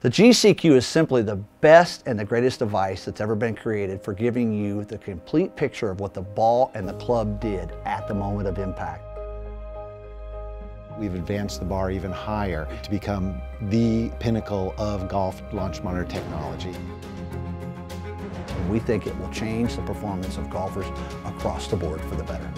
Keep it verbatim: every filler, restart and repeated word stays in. The G C Q is simply the best and the greatest device that's ever been created for giving you the complete picture of what the ball and the club did at the moment of impact. We've advanced the bar even higher to become the pinnacle of golf launch monitor technology. We think it will change the performance of golfers across the board for the better.